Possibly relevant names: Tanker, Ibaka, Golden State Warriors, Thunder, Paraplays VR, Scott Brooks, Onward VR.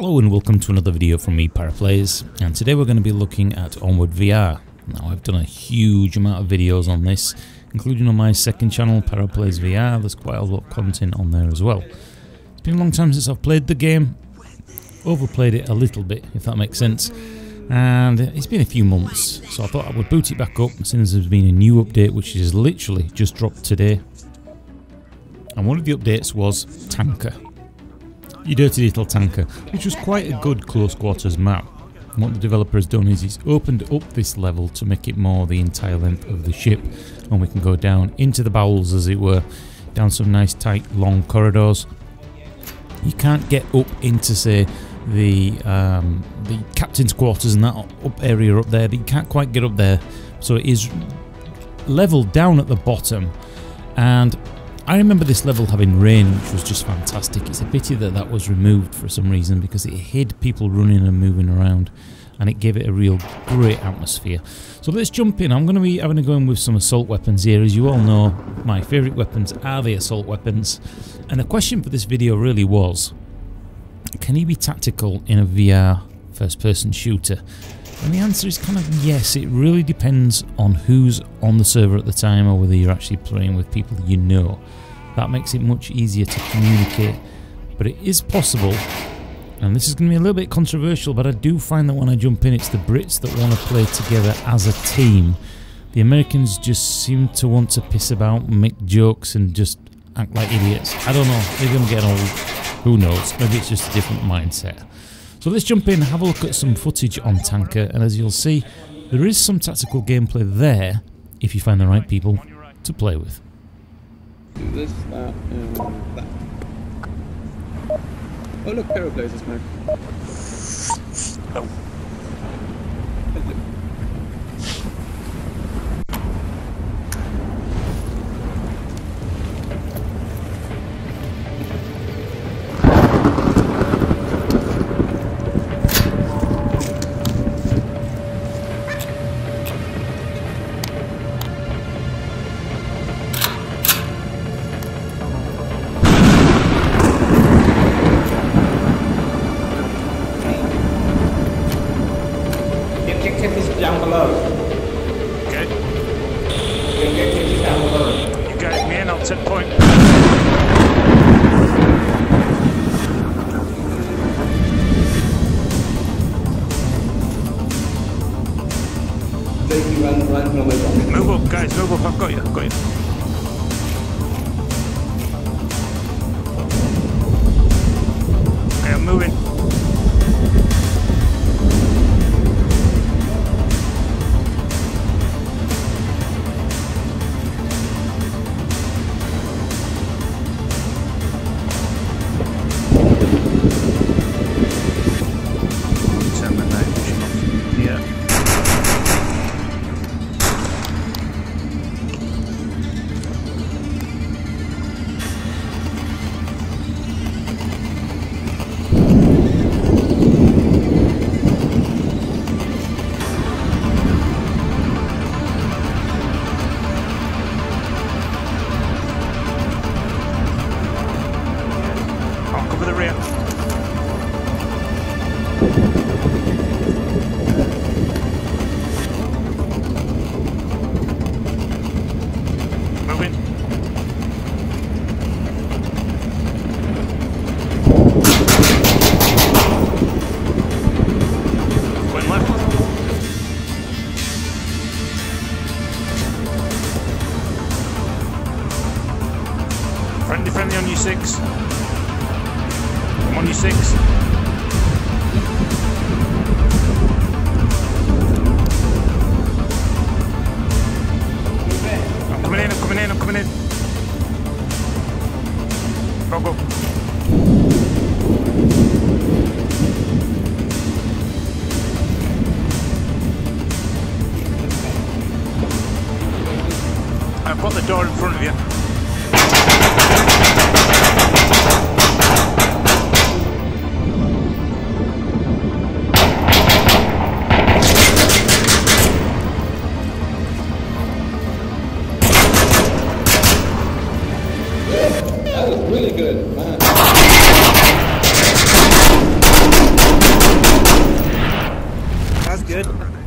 Hello and welcome to another video from me, Paraplays, and today we're going to be looking at Onward VR. Now, I've done a huge amount of videos on this, including on my second channel, Paraplays VR. There's quite a lot of content on there as well. It's been a long time since I've played the game, overplayed it a little bit, if that makes sense, and it's been a few months, so I thought I would boot it back up since there's been a new update which is literally just dropped today. And one of the updates was Tanker. Your dirty little tanker, which was quite a good close quarters map. And what the developer has done is he's opened up this level to make it more the entire length of the ship, and we can go down into the bowels, as it were, down some nice tight long corridors. You can't get up into, say, the captain's quarters and that up area up there, but you can't quite get up there, so it is leveled down at the bottom. And I remember this level having rain, which was just fantastic. It's a pity that that was removed for some reason, because it hid people running and moving around, and it gave it a real great atmosphere. So let's jump in. I'm going to be having a go in with some assault weapons here. As you all know, my favourite weapons are the assault weapons, and the question for this video really was, can you be tactical in a VR first-person shooter? And the answer is kind of yes. It really depends on who's on the server at the time, or whether you're actually playing with people you know. That makes it much easier to communicate, but it is possible, and this is going to be a little bit controversial, but I do find that when I jump in, it's the Brits that want to play together as a team. The Americans just seem to want to piss about, make jokes, and just act like idiots. I don't know, they're going to get old, who knows, maybe it's just a different mindset. So let's jump in and have a look at some footage on Tanker, and as you'll see, there is some tactical gameplay there, if you find the right people to play with. Do this, that, and that. Oh look, Paraplays is back. Oh. Down below. Okay. Down below. You guys, man, I'll set point. Move up, guys, move up. I've got you, I've got you. Friendly on you six. I'm on you six. I'm coming in, I'm coming in, I'm coming in. Go, go. I've got the door in front of you. That was really good, man. good.